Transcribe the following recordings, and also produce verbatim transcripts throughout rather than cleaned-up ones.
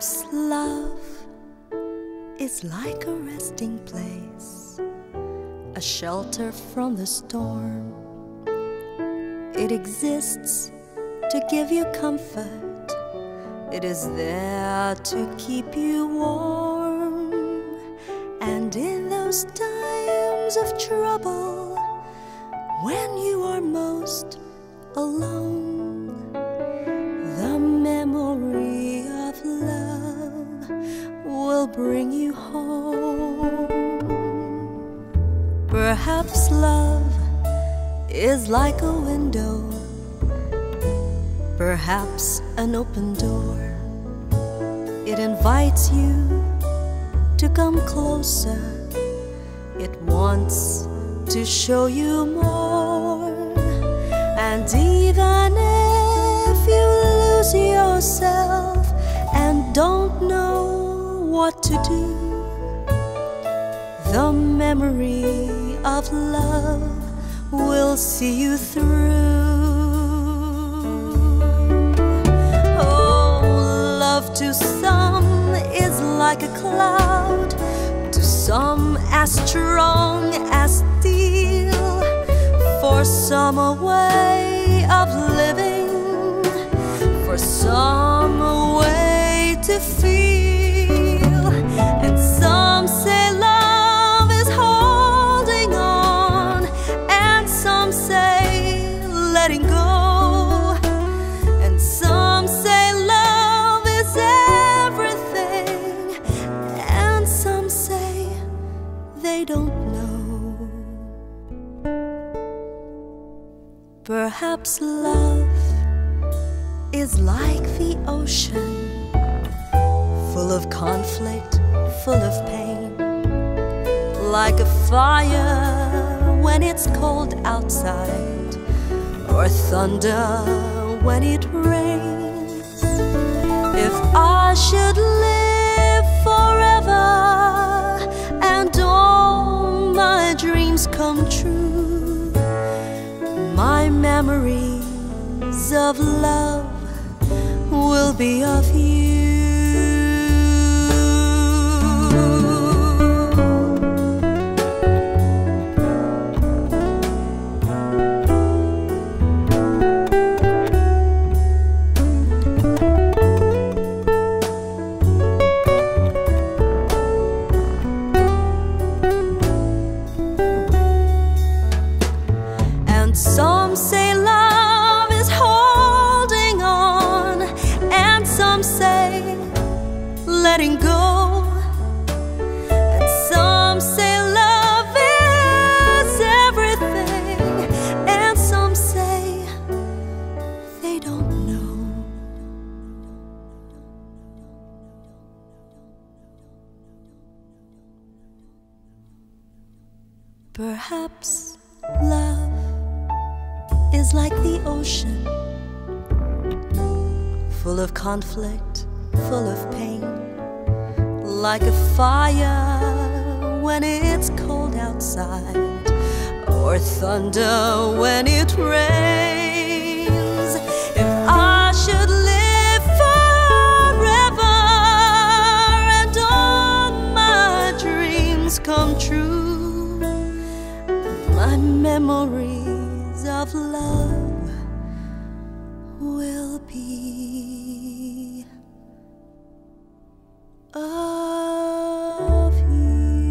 Perhaps love is like a resting place, a shelter from the storm. It exists to give you comfort. It is there to keep you warm. And in those times of trouble, when you are most alone, the memory of love will bring you home. Perhaps love is like a window, perhaps an open door. It invites you to come closer. It wants to show you more. And even if you lose yourself and don't know what to do, the memory of love we'll see you through. Oh, love to some is like a cloud, to some as strong as steel. For some a way of living, for some a way to feel. And some say love go, and some say love is everything, and some say they don't know. Perhaps love is like the ocean, full of conflict, full of pain, like a fire when it's cold outside, or thunder when it rains. If I should live forever and all my dreams come true, my memories of love will be of you. Some say love is holding on, and some say letting go, and some say love is everything, and some say they don't know. Perhaps love is like the ocean, full of conflict, full of pain, like a fire when it's cold outside, or thunder when it rains. If I should live forever and all my dreams come true, my memory of love will be of you.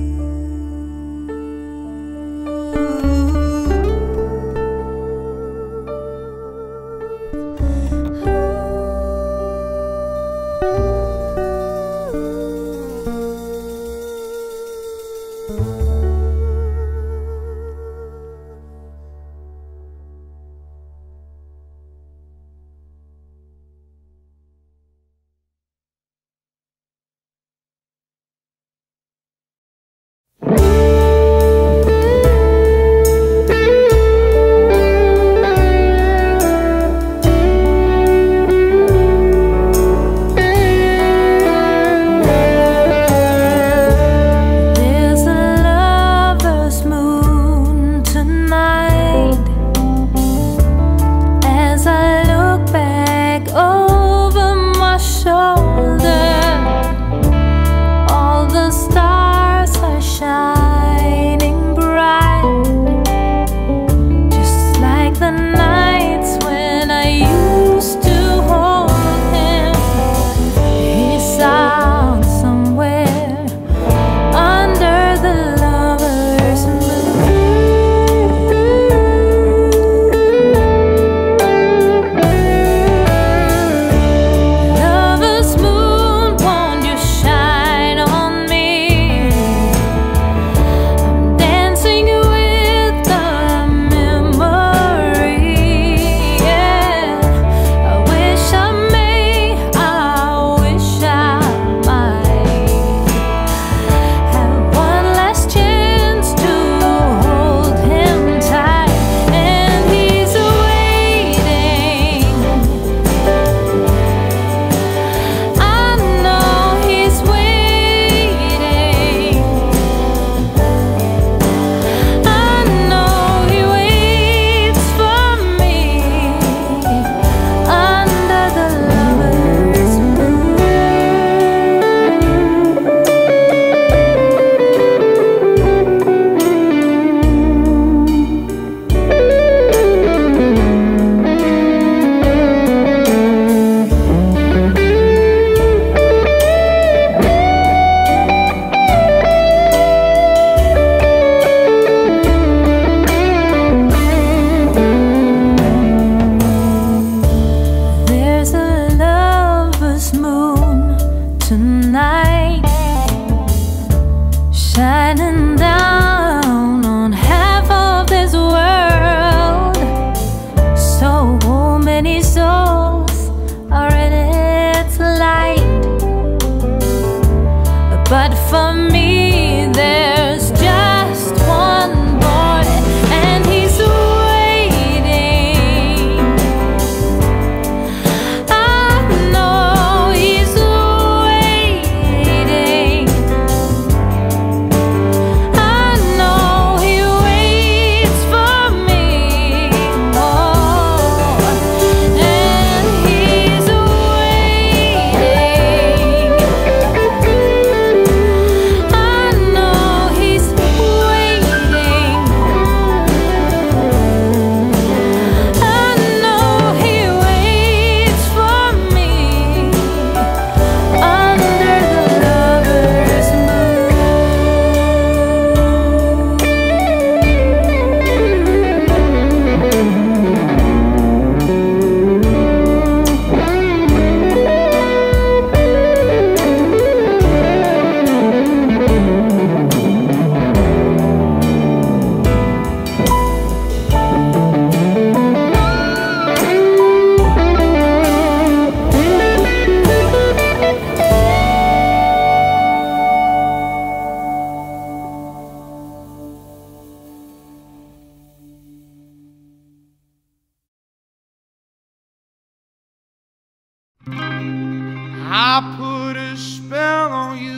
I put a spell on you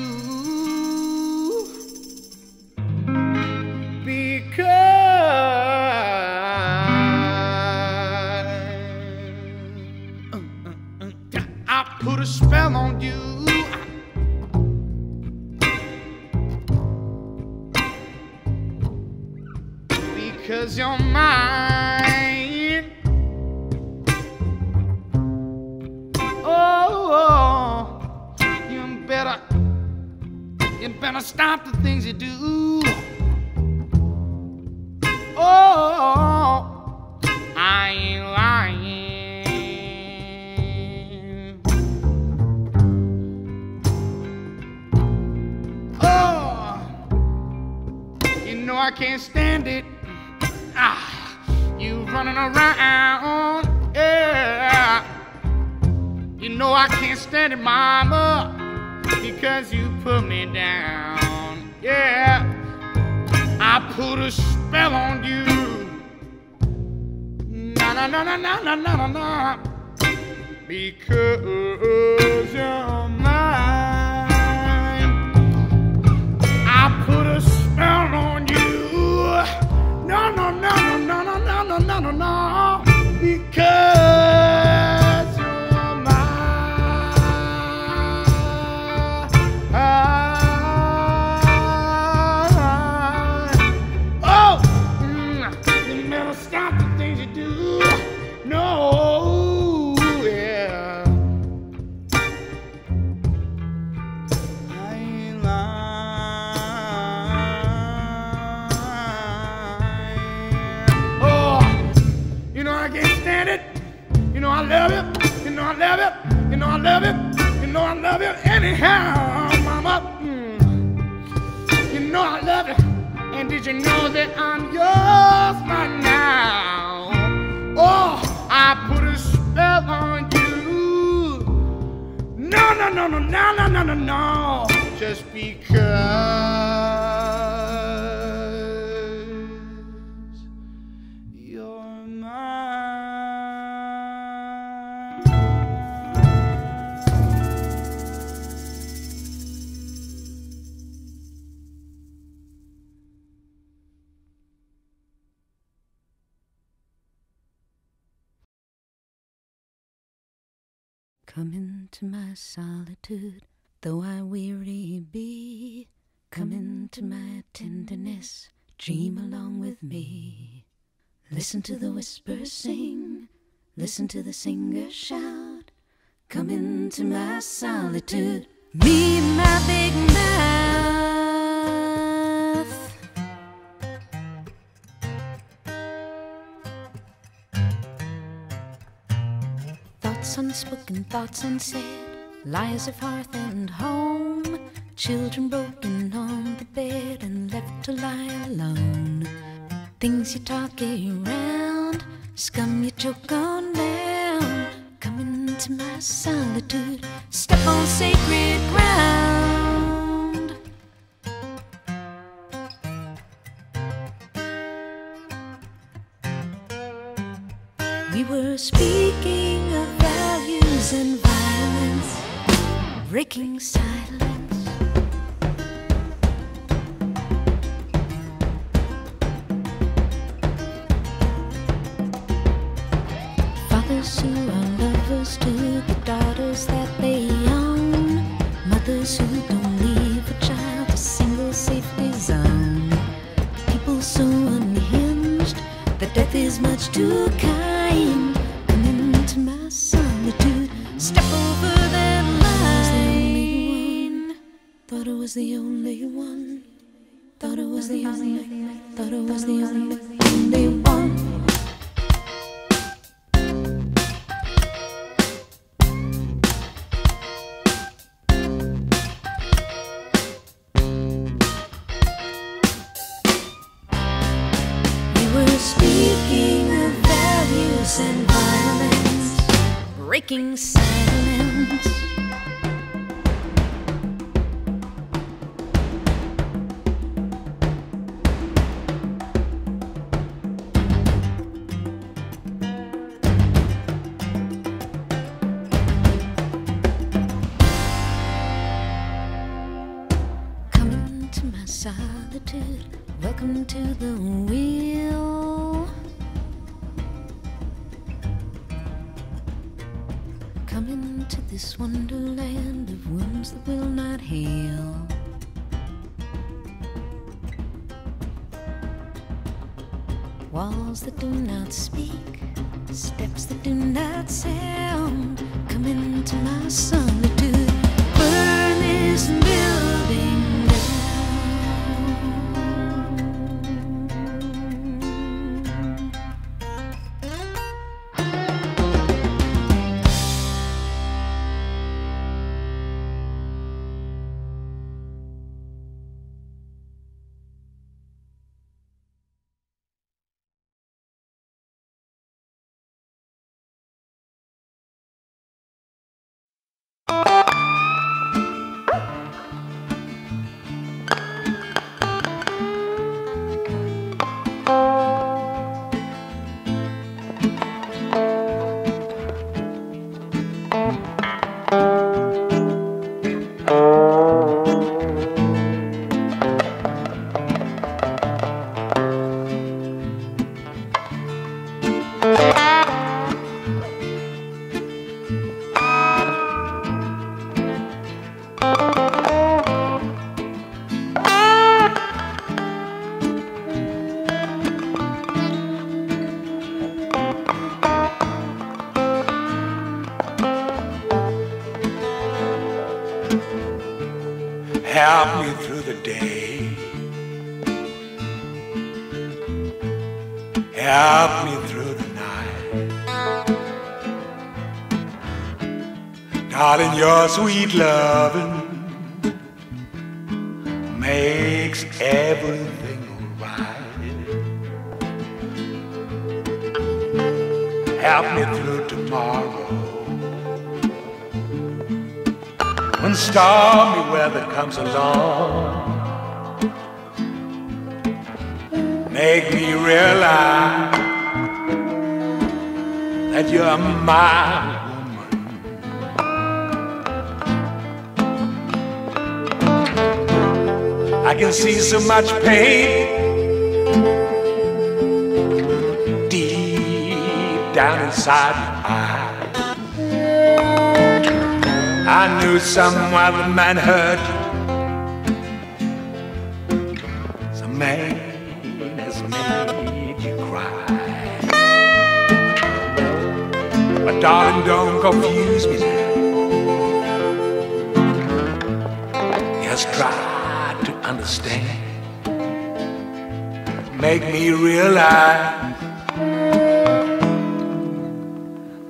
because I put a spell on you. Cause you're mine. Oh, you better, you better stop the things you do. Oh, I ain't lying. Oh, you know I can't stand it. Ah, you running around, yeah. You know I can't stand it, mama, because you put me down, yeah. I put a spell on you. Na na na na na na na na na, because you're mine. I put a spell on you. No, no, no, no, no, no, no, no, no, no, because you're mine. Oh, mm, you never stop the things you do. No, yeah, I ain't lying. You know I love it, you know I love it, you know I love it, you know I love it anyhow, mama. Mm. You know I love it, and did you know that I'm yours right now? Oh, I put a spell on you. No, no, no, no, no, no, no, no, no, just because you're mine. Come into my solitude, though I weary be. Come into my tenderness, dream along with me. Listen to the whisper sing, listen to the singer shout. Come into my solitude, me and my big mouth. Thoughts unspoken, thoughts unsaid, lies of hearth and home. Children broken on the bed and left to lie alone. Things you talk around, scum you choke on down. Come into my solitude, step on sacred ground. We were speaking of values and violence, breaking silence. Fathers who are lovers to the daughters that they own, mothers who don't leave a child a single safety zone. People so unhinged that death is much too kind. Come into my solitude, step over that line. Thought I was the only one. Thought I was the only one. Thought I was the only one. Thought I was the only one. Speaking of values and violence, breaking silence. this wonderland of wounds that will not heal. Walls that do not speak, steps that do not sound, come into my solitude. Burn this building sweet loving makes everything alright. Help me through tomorrow when stormy weather comes along. Make me realize that you're mine. I can see so much pain deep down inside my eyes. I knew some other man hurt you. Some man has made you cry. But darling, don't confuse me now. Just try to understand, make me realize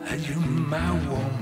that you're my woman.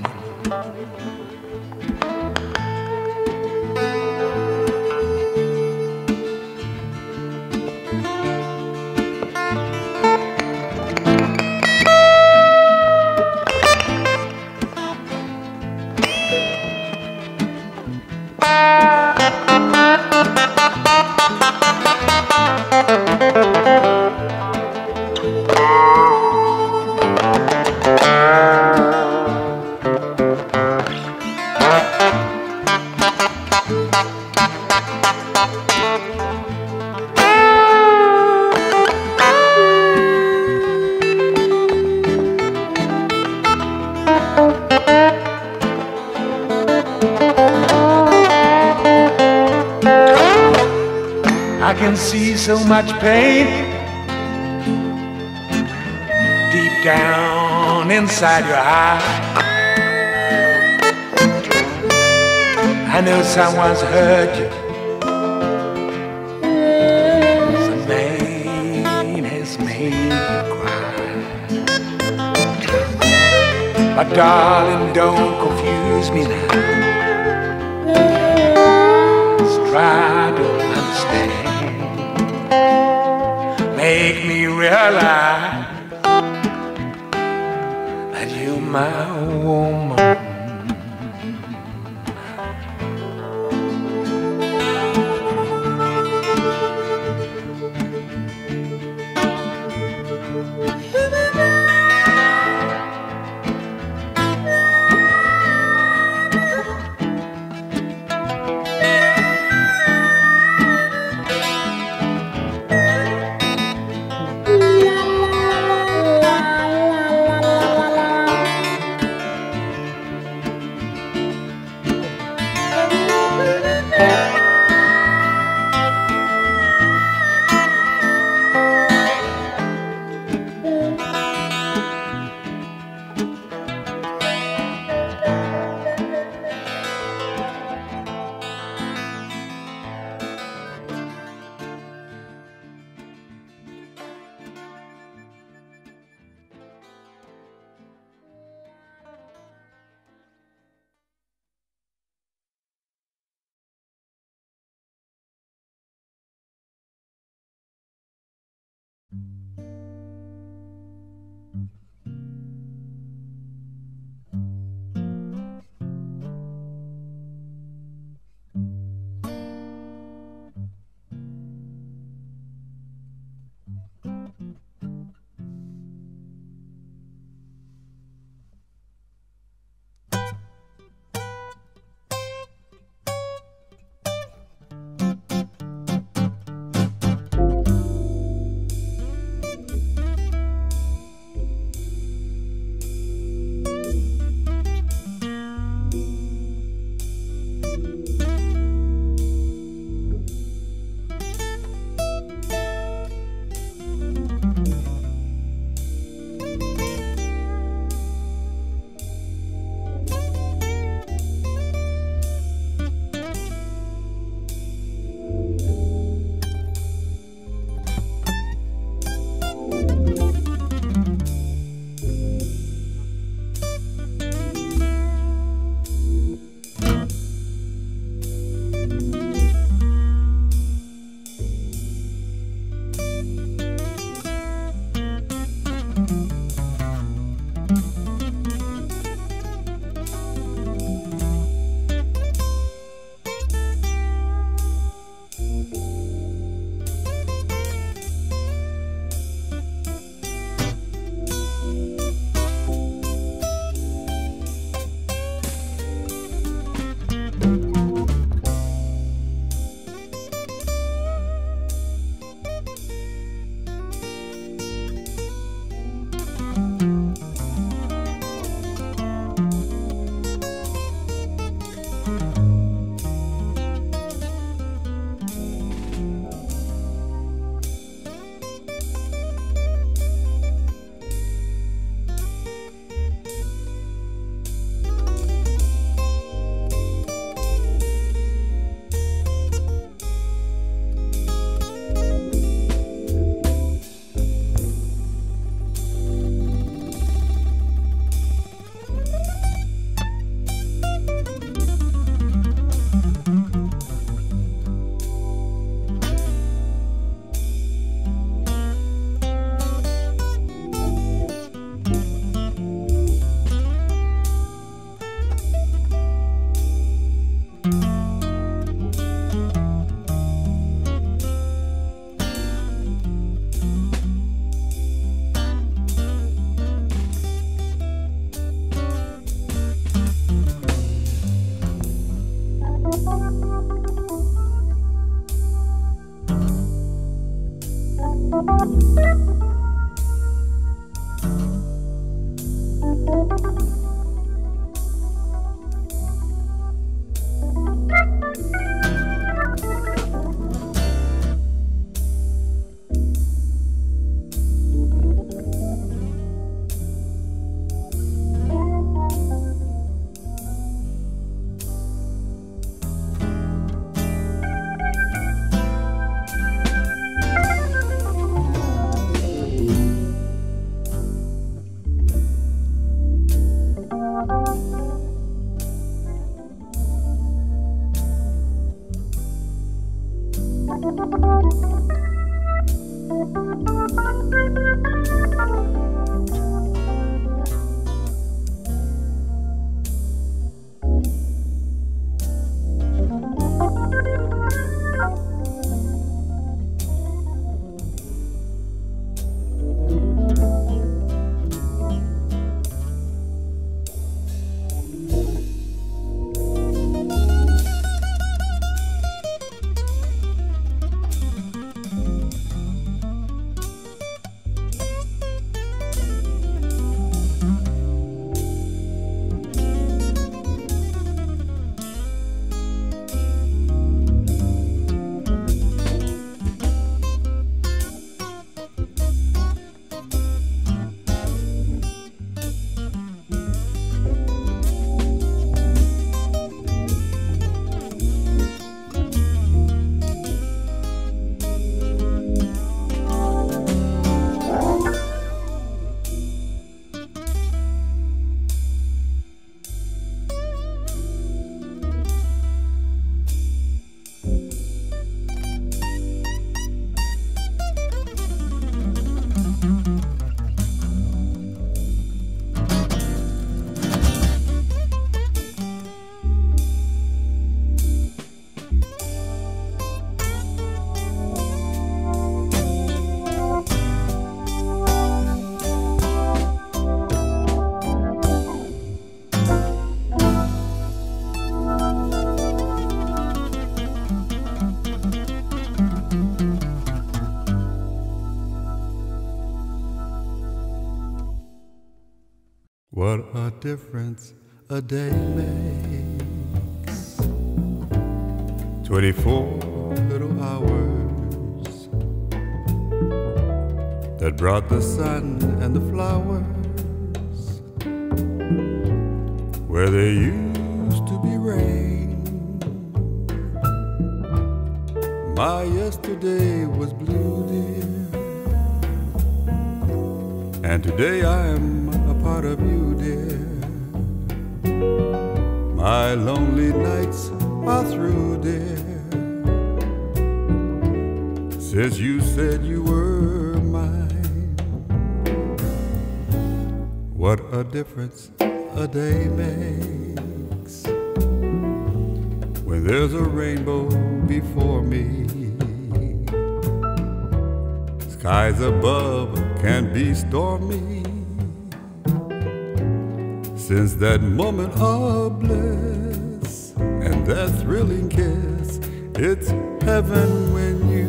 So much pain deep down inside your heart. I know someone's hurt you. Some pain has made you cry. But darling, don't confuse me now. Just try to understand. Make me realize that you're my woman. What a difference a day makes. Twenty-four little hours that brought the sun and the flowers where there used to be rain. My yesterday was blue, dear, and today I'm a part of you, dear. My lonely nights are through, dear, since you said you were mine. What a difference a day makes when there's a rainbow before me. Skies above can be stormy, since that moment of bliss and that thrilling kiss, it's heaven when you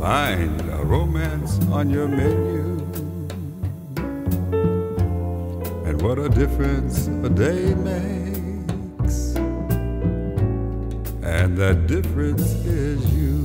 find a romance on your menu. And what a difference a day makes, and that difference is you.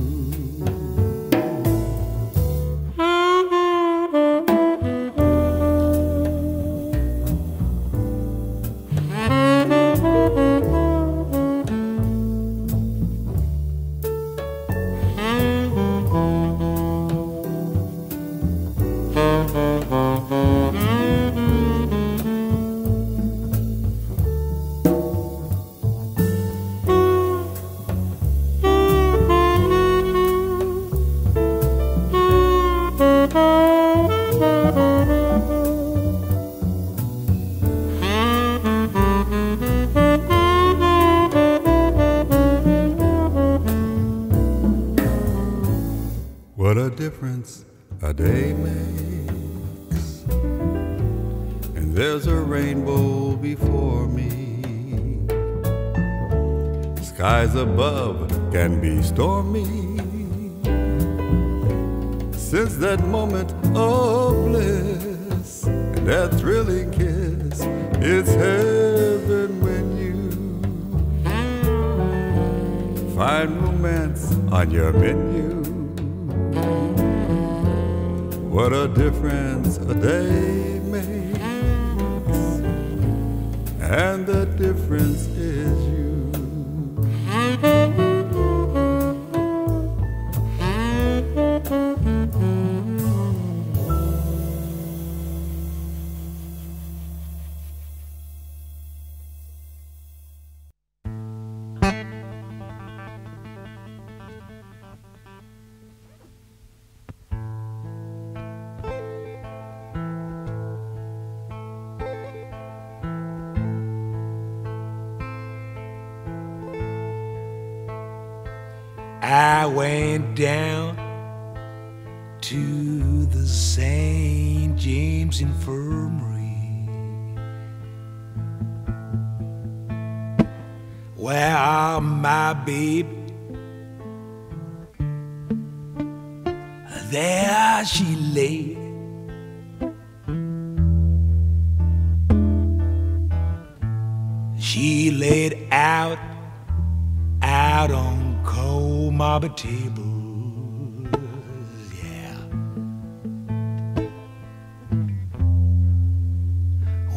What a difference a day makes, and there's a rainbow before me. Skies above can be stormy, since that moment of bliss and that thrilling kiss, it's heaven when you find romance on your menu. What a difference a day makes, and the difference is you. I went down to the Saint James Infirmary, where all my baby, there she lay. She laid out, out on cold marble tables, yeah,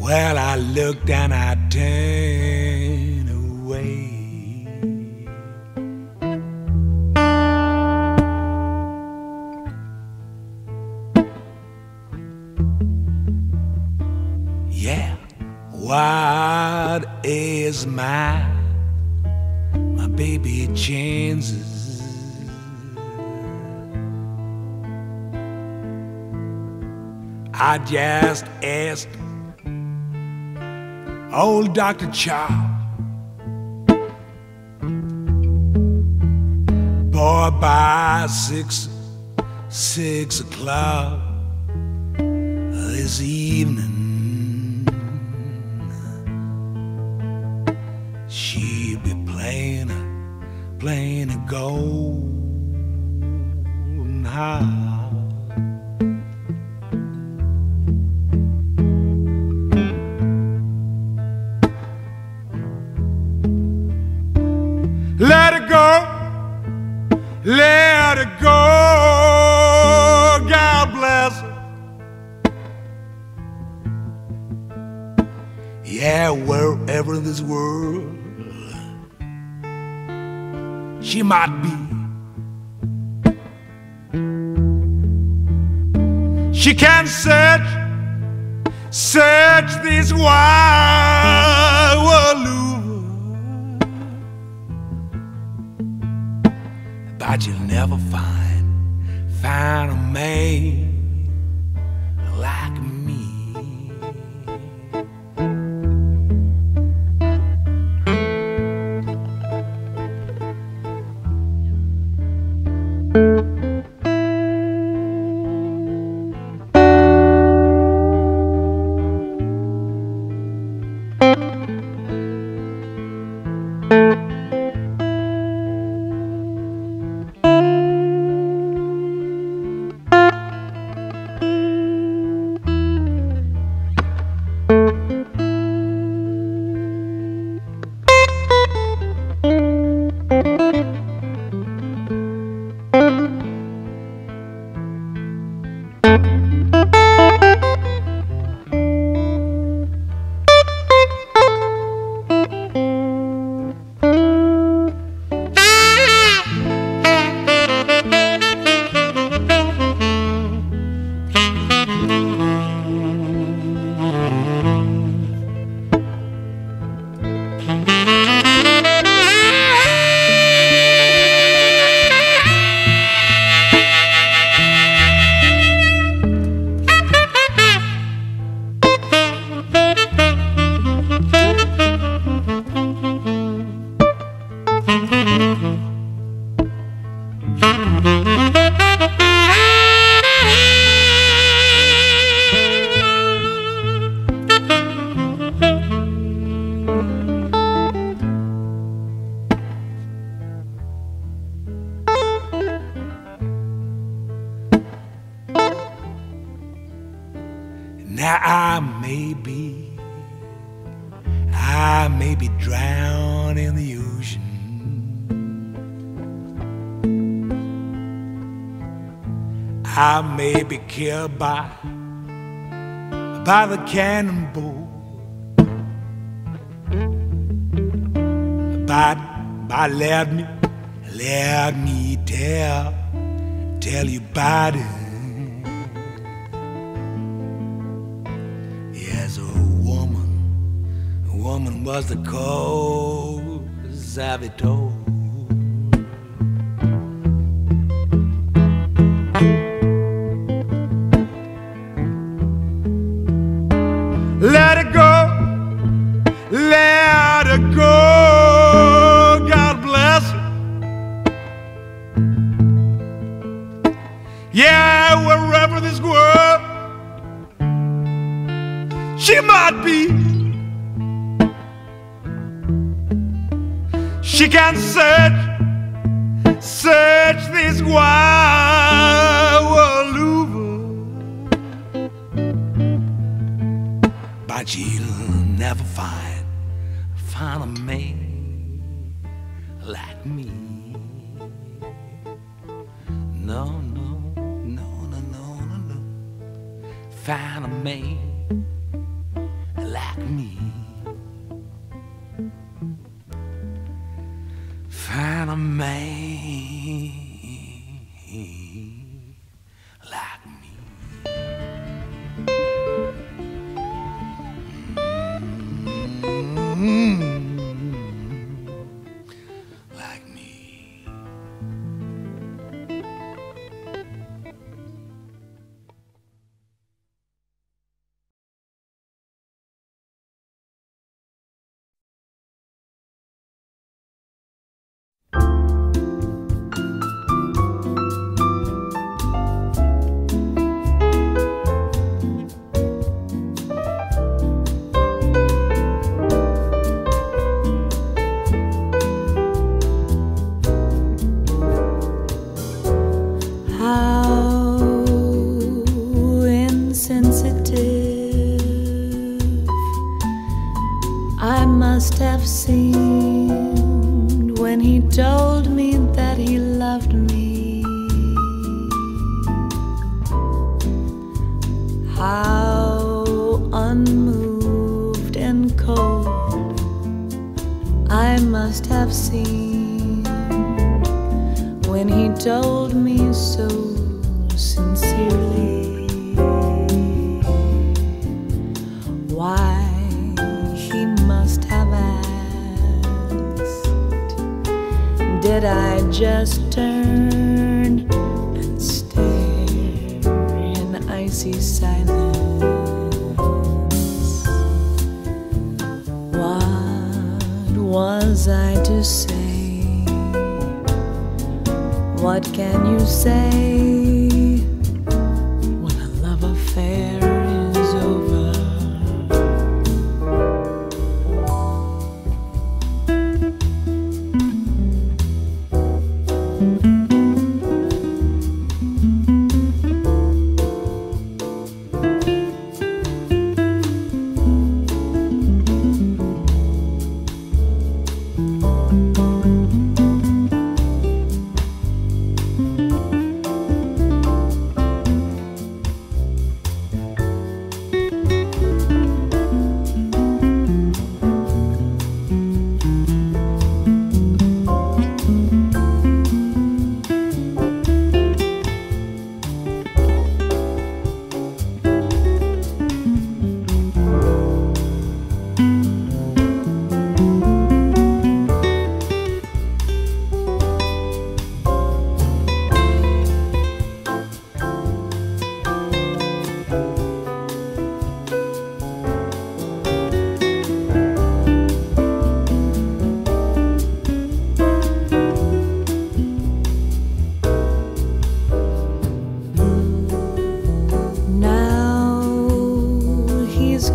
well, I looked and I turned away. Yeah, what is my baby chances? I just asked old Doctor Child, boy, by six, six o'clock this evening, she'll be playing a playing a golden harp. there wherever in this world she might be. She can search, search this wide world over, but you'll never find, find a man like me. Now I may be, I may be drowned in the ocean, I may be killed by, by the cannonball, but, but let me, let me tell, tell you about it. Woman was the cause of it all. Let it go, let it go, God bless her. Yeah, wherever this world she might be. She can search, search this wide world over, but she'll never find, find a man like me. No, no, no, no, no, no, no. Find a man like me. Find a man like me. Mm-hmm. Like me. Seemed when he told me that he loved me. How unmoved and cold I've seen. When he told me so sincerely why he must have asked, did I just turn and stare in icy silence? Was I to say? What can you say when a love affair is over?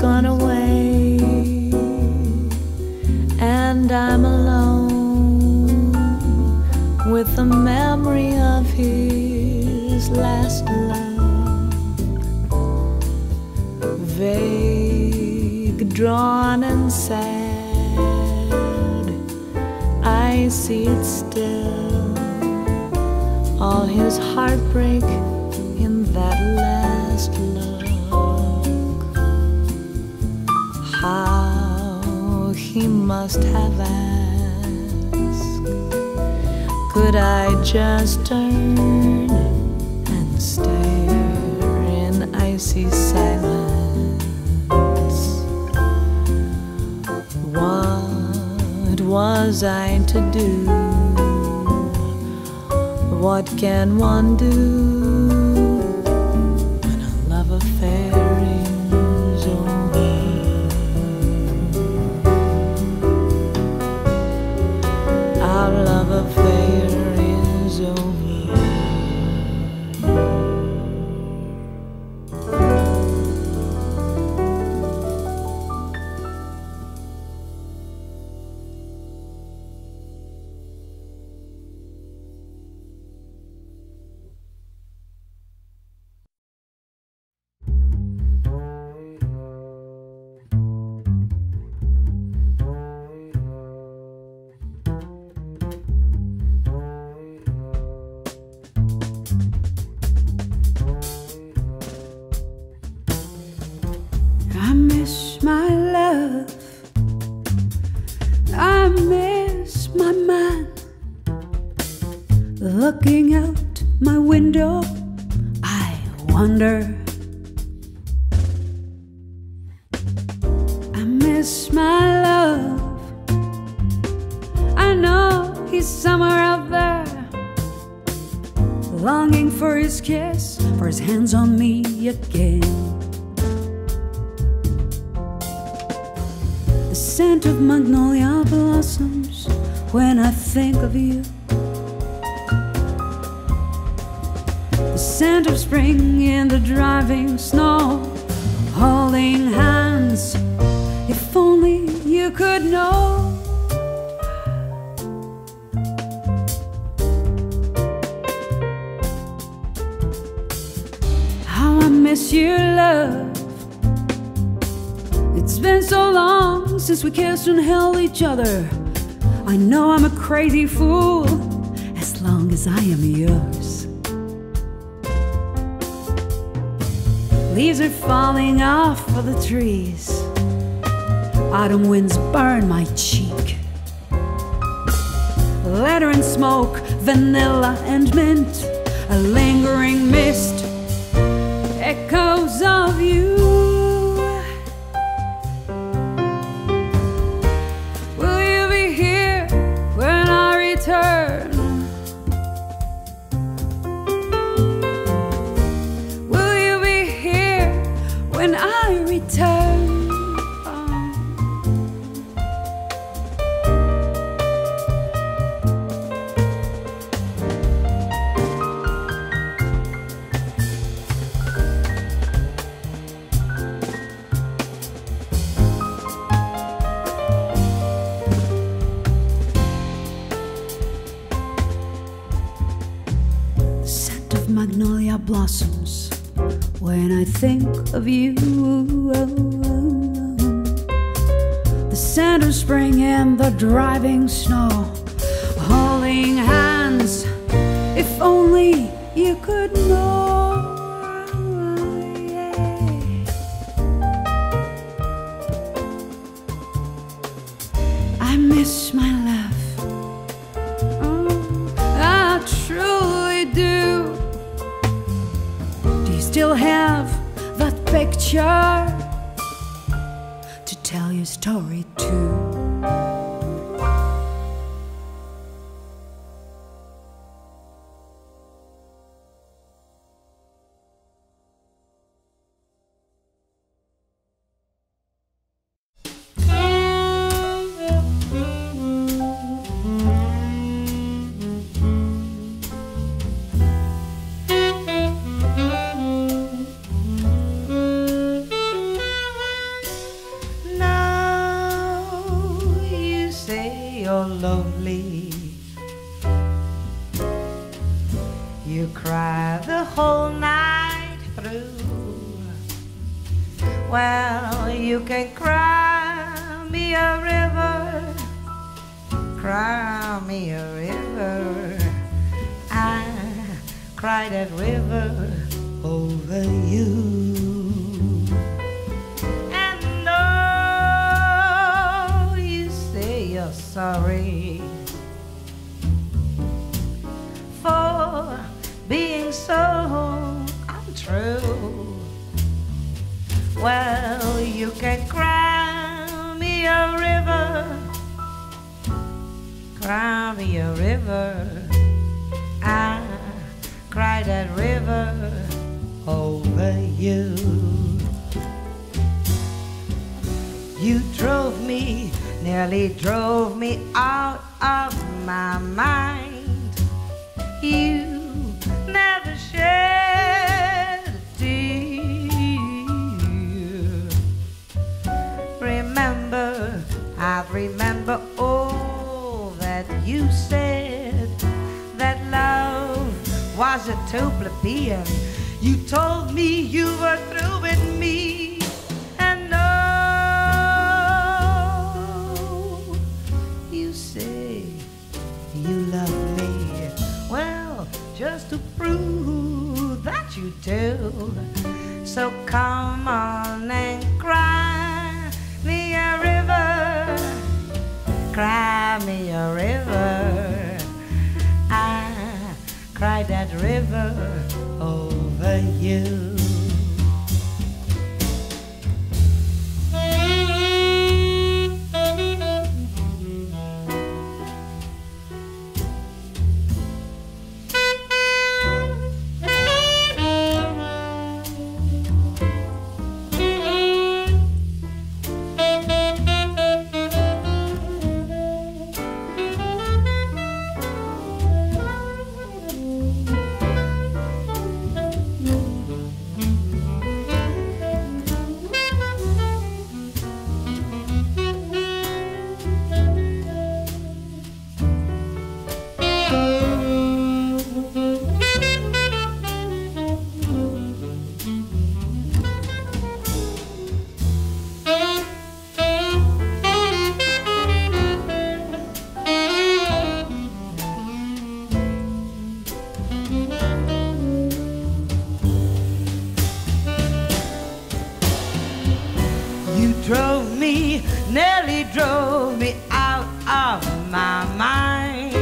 Gone away and I'm alone with the memory of his last love, vague, drawn and sad. I see it still, all his heartbreak in that last love. How he must have asked, could I just turn and stare in icy silence? What was I to do? What can one do? Looking out my window, I wonder. I miss my love. I know he's somewhere out there, longing for his kiss, for his hands on me again. The scent of magnolia blossoms when I think of you. The scent of spring in the driving snow, holding hands. If only you could know. How I miss you, love. It's been so long since we kissed and held each other. I know I'm a crazy fool, as long as I am yours. Leaves are falling off of the trees. Autumn winds burn my cheek. ladder and smoke, vanilla and mint, a lingering mist, echoes of you. Will you be here when I return? Will you be here when I return? Magnolia blossoms when I think of you. The scent of spring and the driving snow, holding hands. If only you could know. I miss my love. Oh, I truly do. Still have that picture to tell your story to. You're lovely. You cry the whole night through. Well, you can cry me a river, cry me a river. I cry that river over you. Sorry for being so untrue. Well, you can cry me a river, cry me a river. I cry that river over you. You drove me, nearly drove me out of my mind. You never shed a tear. Remember, I remember all that you said, that love was a toupian. You told me you were through with me. Just to prove that you do, so come on and cry me a river, cry me a river. I cry that river over you. Drove me, nearly drove me out of my mind.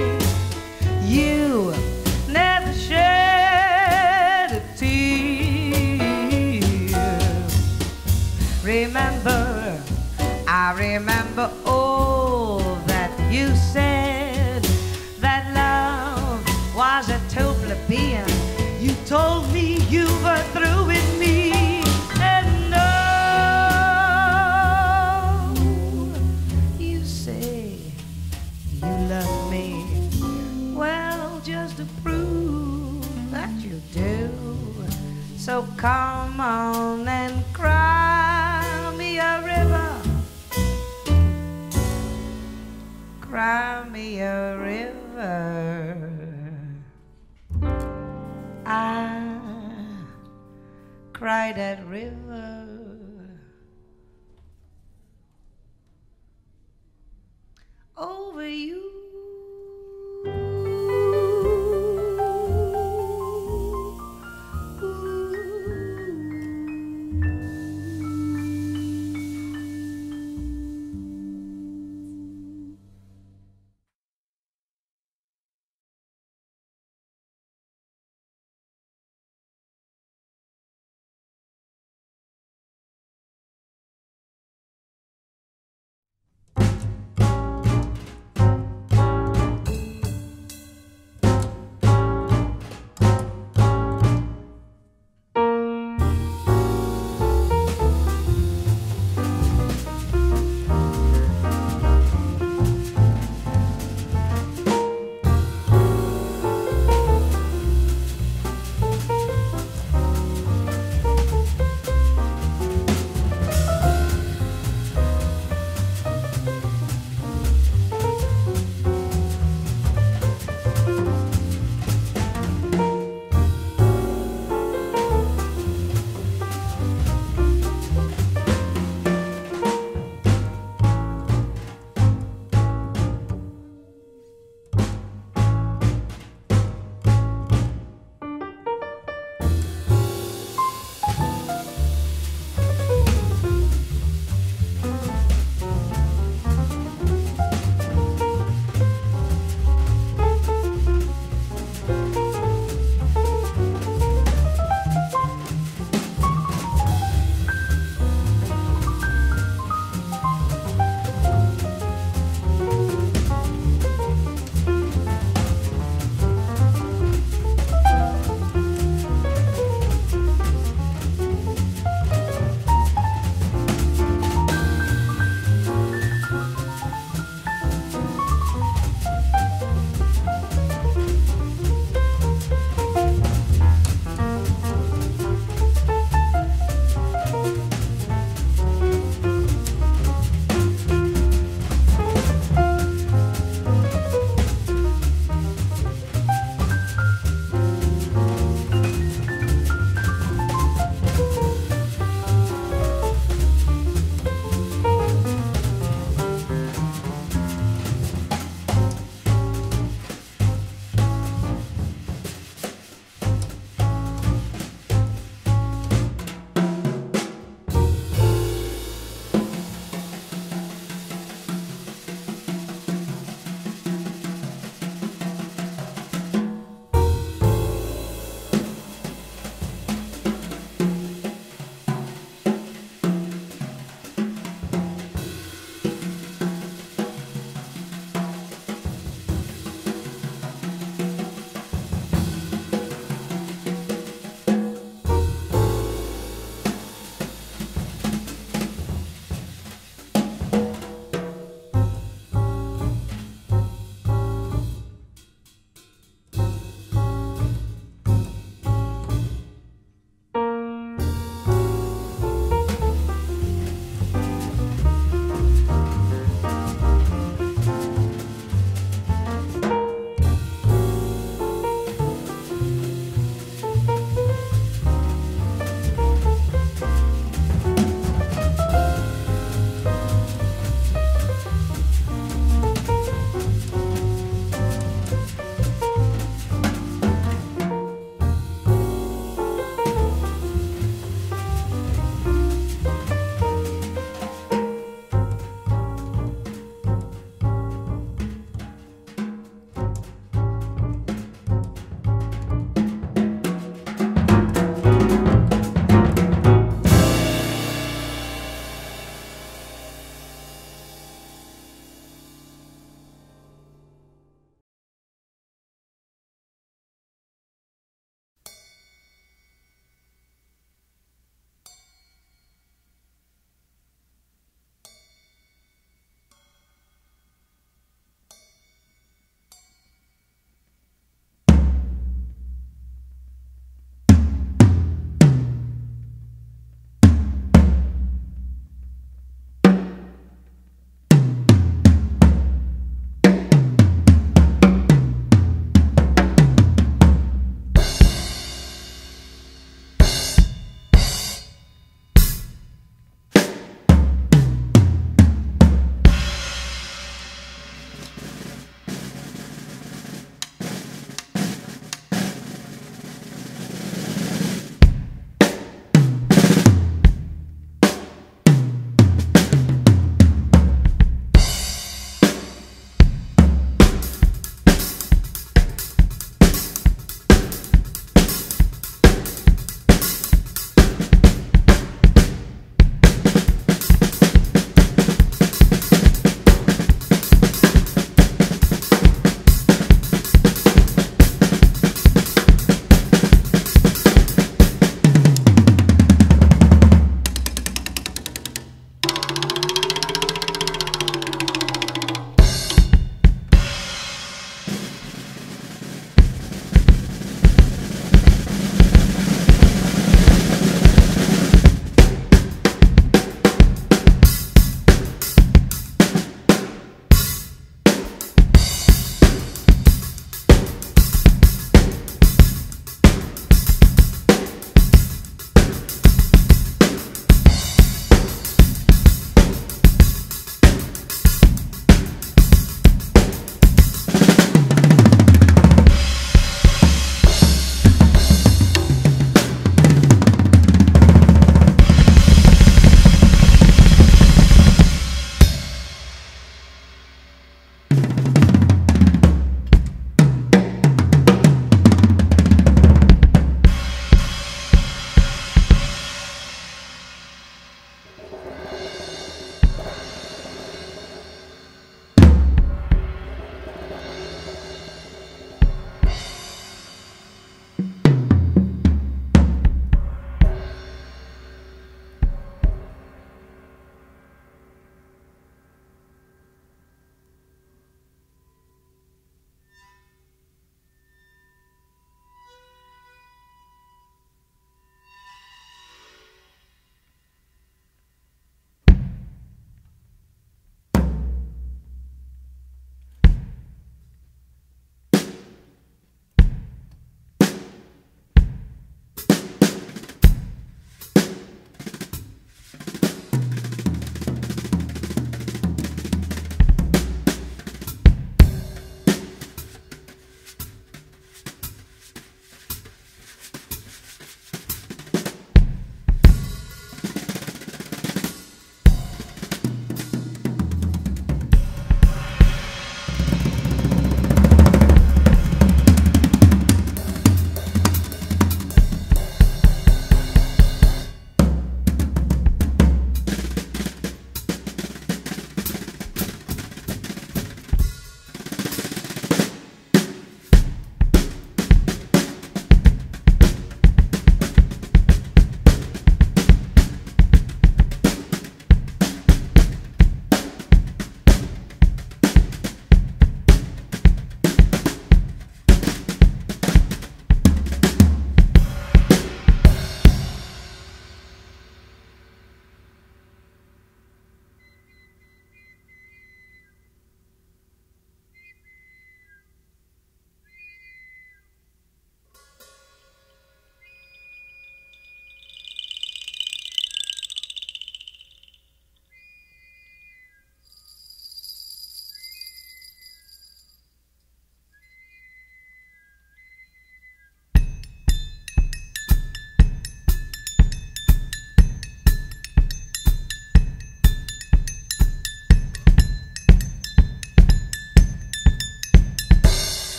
remember, I remember all that you said, that love was a utopia. You told me you were through with me, and no, you say you love me. Well, just to prove that you do, so come on and cry me a river, cry me a river. I cried that river. Over you.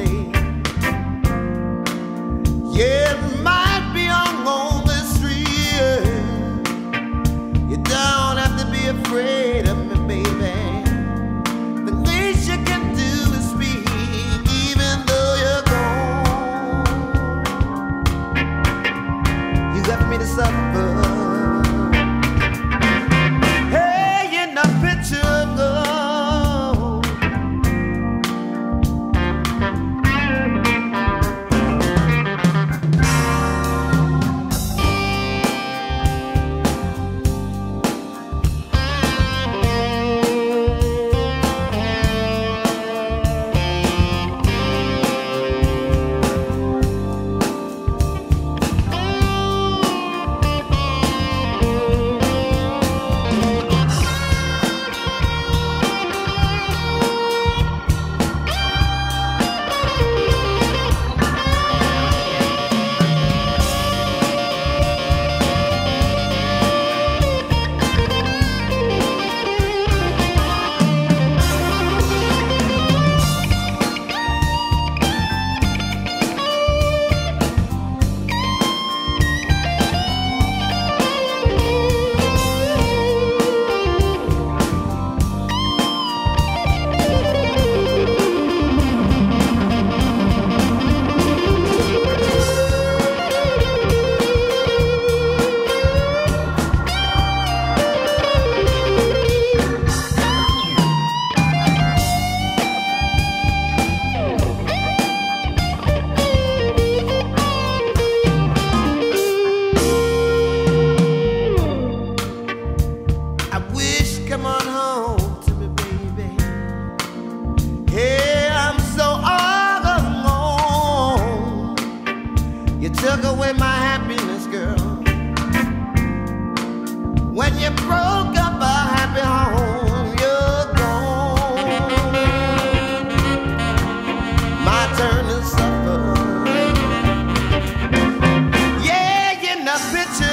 Sunday. Yeah, it might be on lonely street. Yeah. You don't have to be afraid of me, baby. The least you can do is speak, even though you're gone. You left me to suffer. Took away my happiness, girl. When you broke up a happy home, you're gone. My turn to suffer. Yeah, you're not picture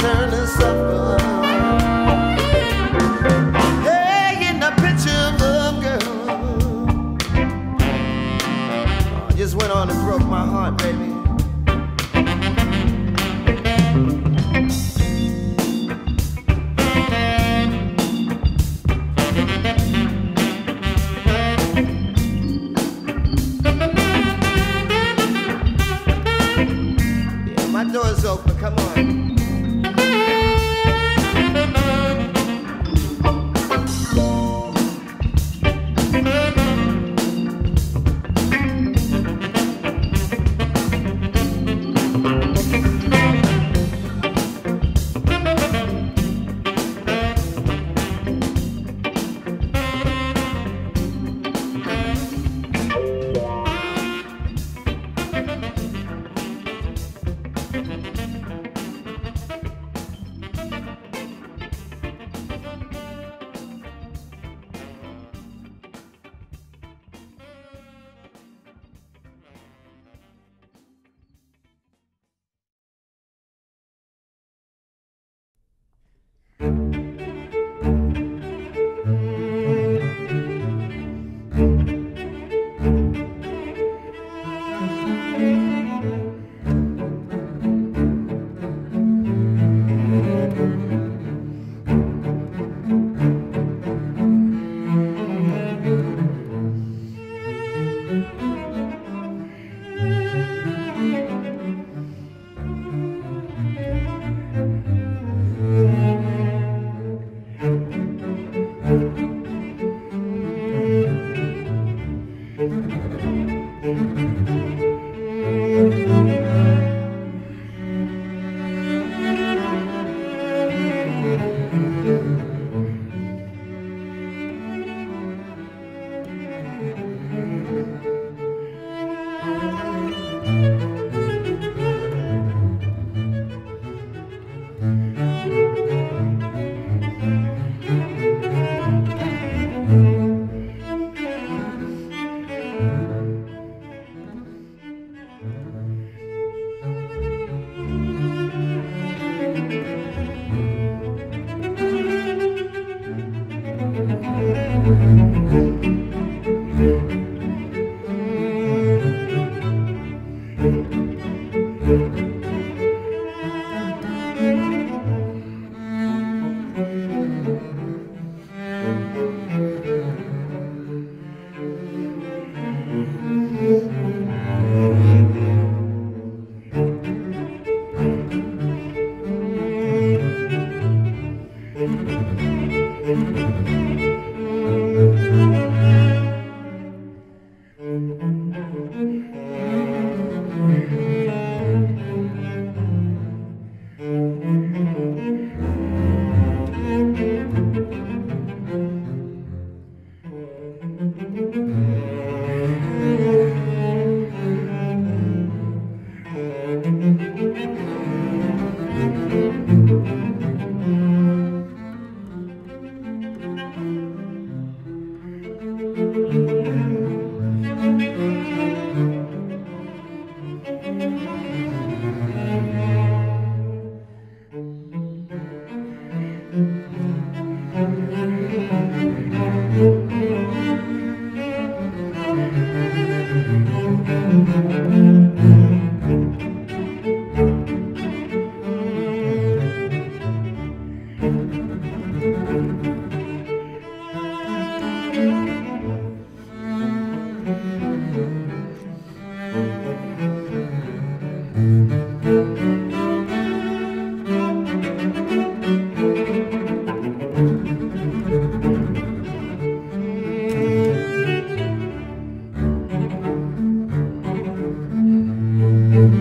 turn to suffer. Hey, in the picture of girl. Oh, just went on and broke my heart, baby. Yeah, my door's open, come on. Thank you.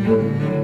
Thank you.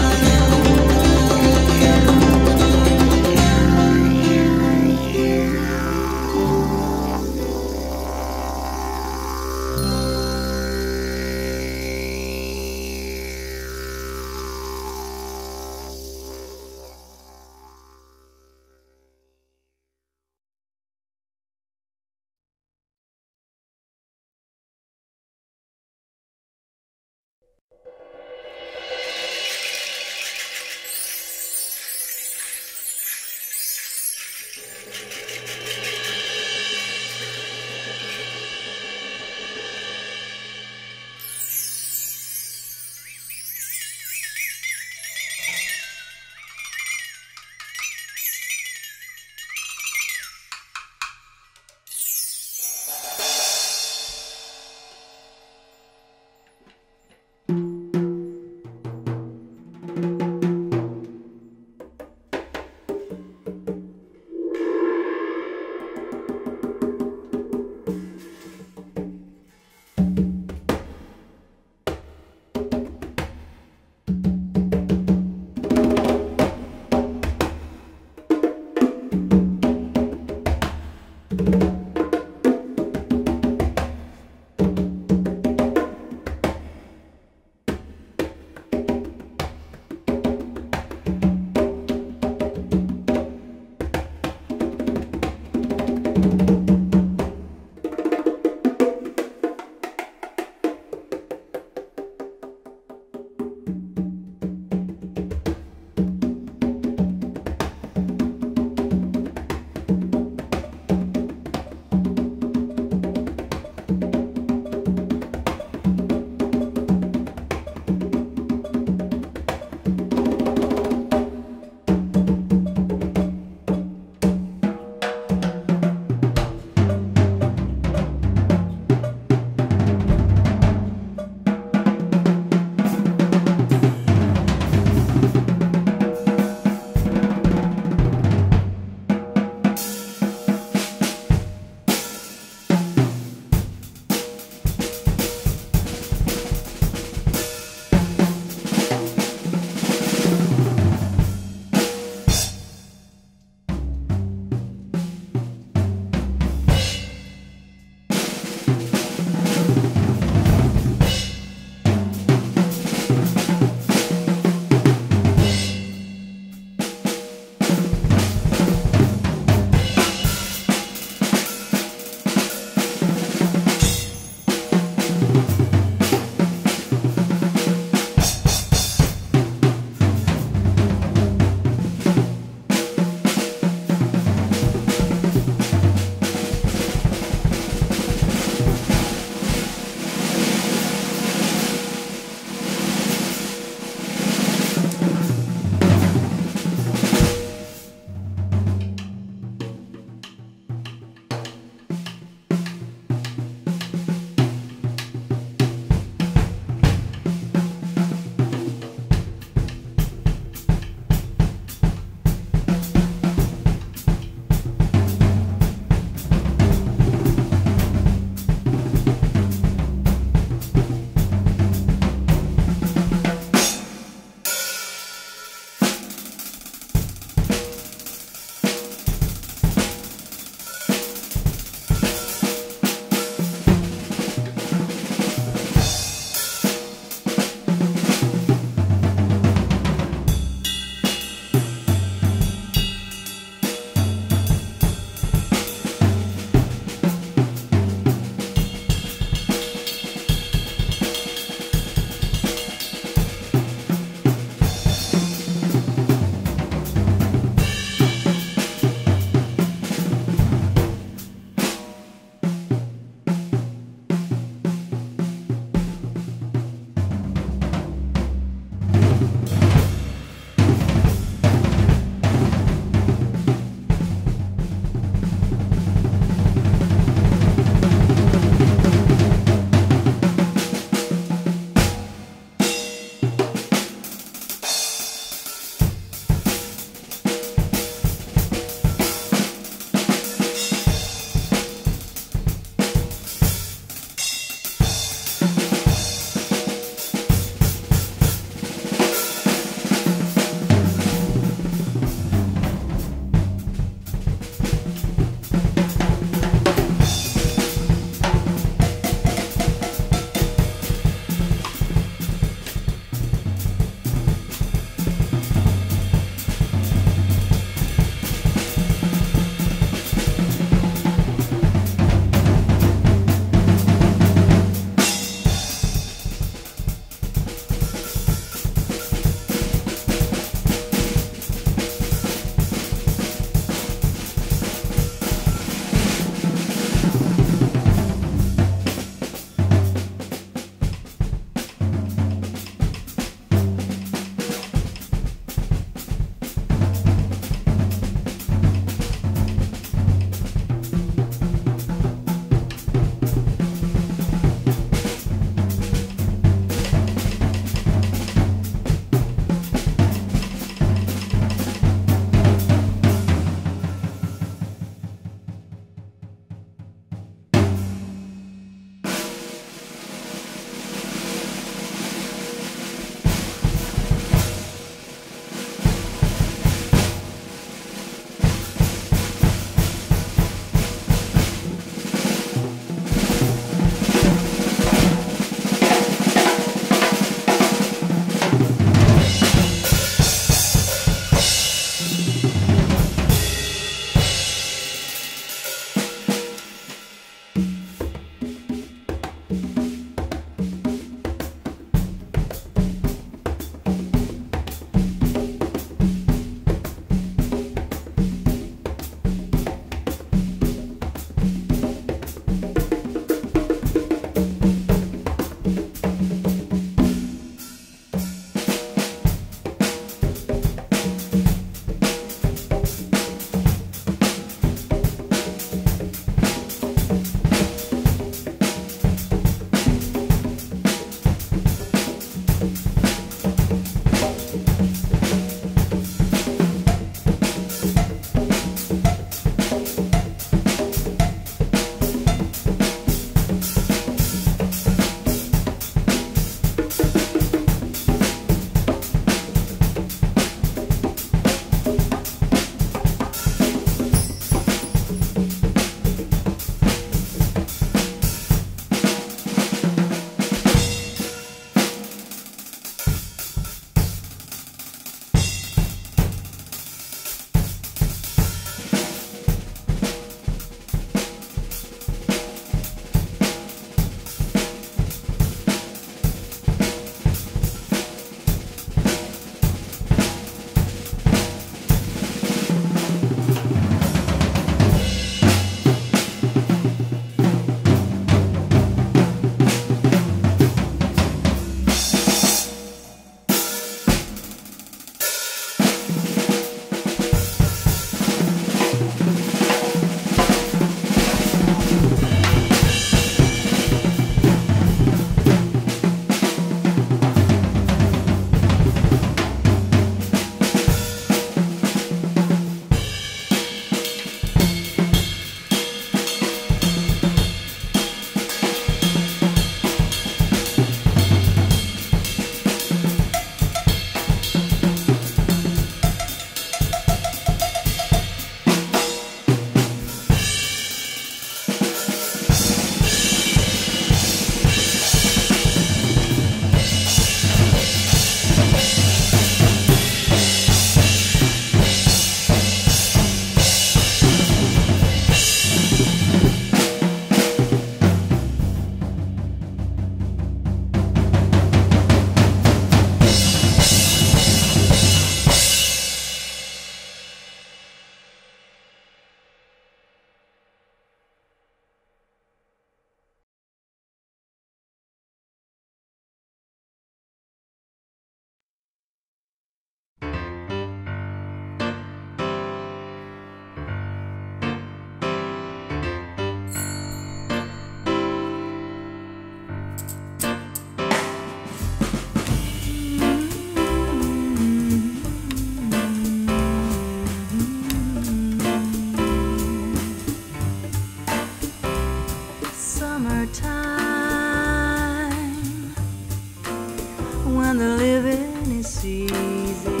when the living is easy.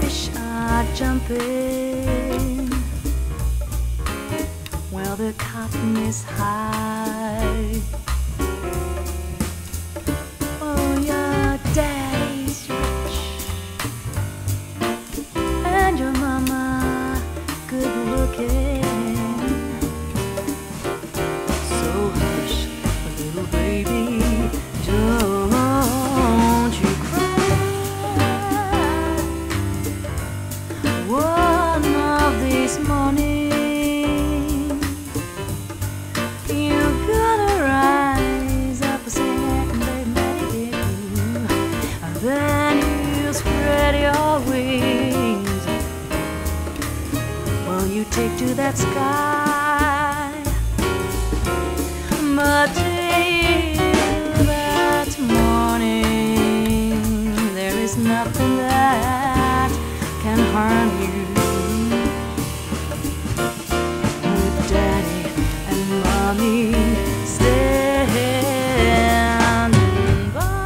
Fish are jumping while the cotton is high. Oh, your daddy's rich and your mama good looking. Morning, you gotta rise up a second, baby, and then you spread your wings. Well, you take to that sky, but till that morning, there is nothing that can harm you. Standing by.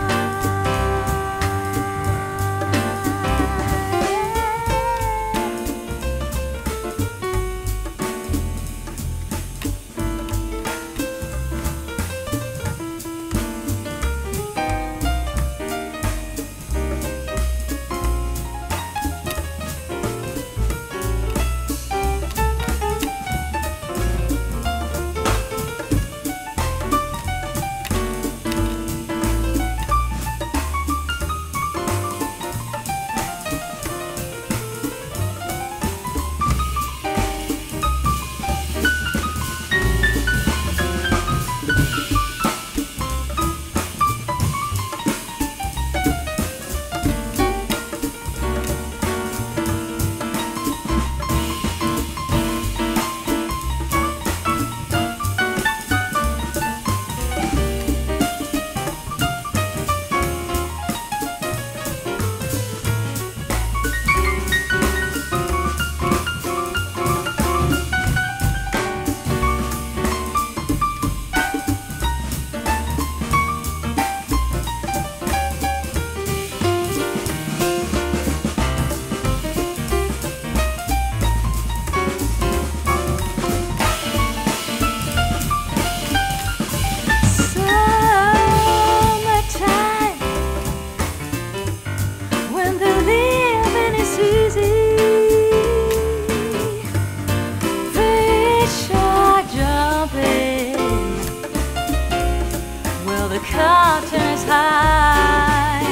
The cotton is high.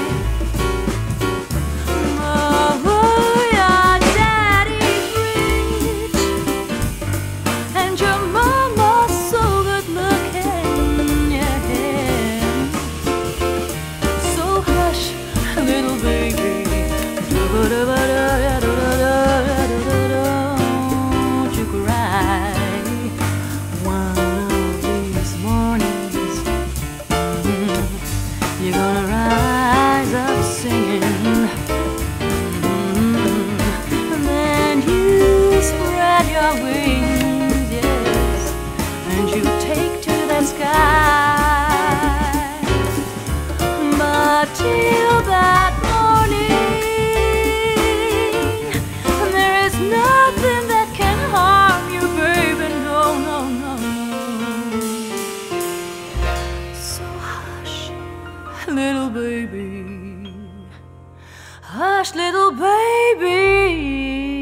Oh, your daddy's rich and your mama's so good looking, yeah. So hush, little baby, don't you cry. You're gonna rise up singing, mm-hmm. And then you spread your wings, yes, and you take to that sky. But till that morning, there is nothing that can harm you, baby. No, no, no, no. So hush, little baby, hush, little baby.